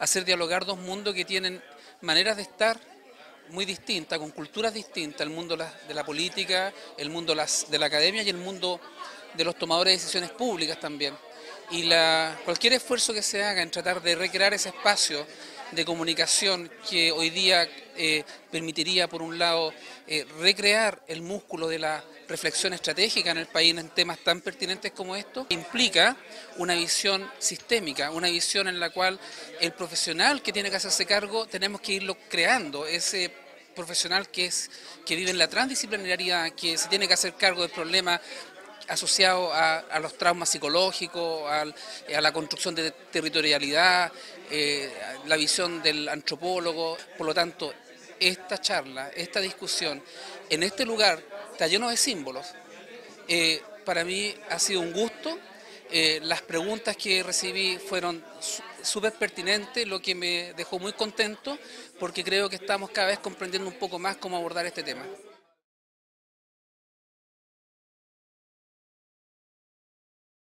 hacer dialogar dos mundos que tienen maneras de estar muy distintas, con culturas distintas, el mundo de la política, el mundo de la academia y el mundo de los tomadores de decisiones públicas también. Y cualquier esfuerzo que se haga en tratar de recrear ese espacio de comunicación que hoy día permitiría, por un lado, recrear el músculo de la reflexión estratégica en el país en temas tan pertinentes como estos, implica una visión sistémica, una visión en la cual el profesional que tiene que hacerse cargo tenemos que irlo creando, ese profesional que vive en la transdisciplinariedad, que se tiene que hacer cargo del problema asociado a los traumas psicológicos, a la construcción de territorialidad, la visión del antropólogo. Por lo tanto, esta charla, esta discusión, en este lugar está lleno de símbolos. Para mí ha sido un gusto. Las preguntas que recibí fueron súper pertinentes, lo que me dejó muy contento, porque creo que estamos cada vez comprendiendo un poco más cómo abordar este tema.